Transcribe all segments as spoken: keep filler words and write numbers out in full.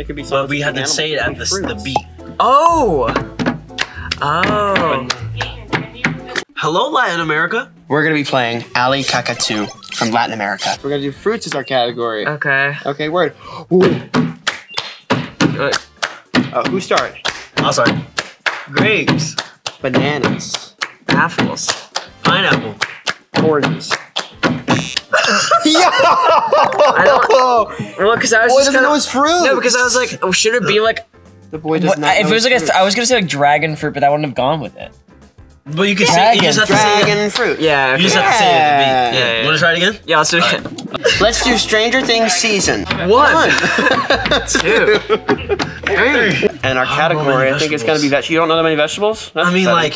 It could be something. But we had to say it at the, the beat. Oh! Oh. Hello, Latin America. We're gonna be playing Ali Cacatúa from Latin America. We're gonna do fruits as our category. Okay. Okay, word. Ooh. Uh, who started? I'll start. Grapes. Bananas. Apples. Pineapple. Oranges. Yo! I don't, well, because I was boy just kinda, know it's fruit. No, because I was like, oh, should it be like? The boy does what, not. If know it was like, a, I was gonna say like dragon fruit, but I wouldn't have gone with it. But you can say you just have to say dragon fruit. Yeah, okay. You just have to say it. Yeah, yeah. You wanna try it again? Yeah, let's do it again. Let's do Stranger Things season one, two, three. And our category, I think it's gonna be vegetables. You don't know that many vegetables? That's I mean, like.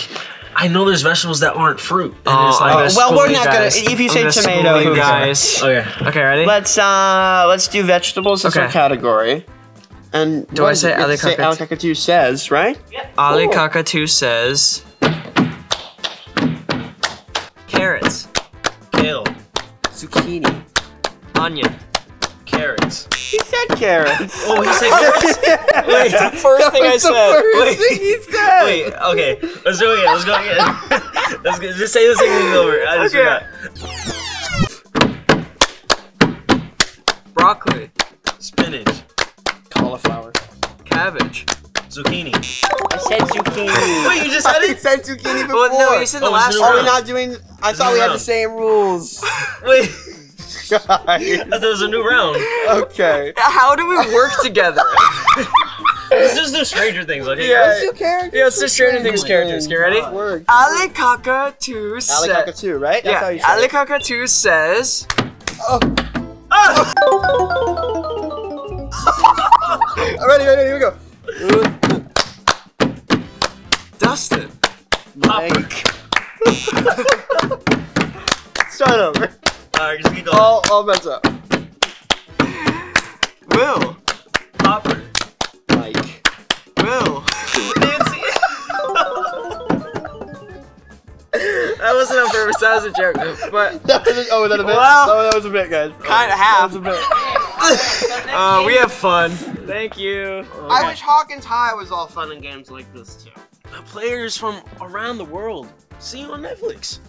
I know there's vegetables that aren't fruit. And oh, it's like, oh, well, we're not guys. gonna. If you say tomato, you guys. Okay. Okay. Ready? Let's uh, let's do vegetables as okay. our category. And do I say Ali Cacatúa says right? Yep. Ali Cacatúa says carrots, kale, zucchini, onion, carrots. He said carrots. Oh, he said carrots? Wait, that's the first that thing I said. First Wait. Thing he said. Wait, okay. Let's do it again. Let's go again. Let's go, just say this thing over. I just okay. forgot. Broccoli. Spinach. Cauliflower. Cabbage. Zucchini. I said zucchini. Wait, you just said it? I said zucchini before. Well, no, you said oh, the last one. Are we not doing... I it's thought we round. had the same rules. Wait. Guys. That was a new round. Okay. How do we work together? This is the Stranger Things, okay? Yeah, let's do characters. Yeah, it's the Stranger Things characters. You ready? Ali Cacatúa says. Ali Cacatúa, right? That's yeah. how you say Ali Cacatúa says. Oh. Oh. All right, ready, ready, here we go. Dustin. Hopper. Start over. Alright, just keep going. All, all mess up. Will. Hopper. Mike. Will. Nancy. That wasn't on purpose, that was a joke. But that was a, oh, was that a bit? Well, oh, that was a bit, guys. Kind of half. That was a bit. uh, we have fun. Thank you. Oh, I wish Hawkins High was all fun and games like this, too. Players from around the world. See you on Netflix.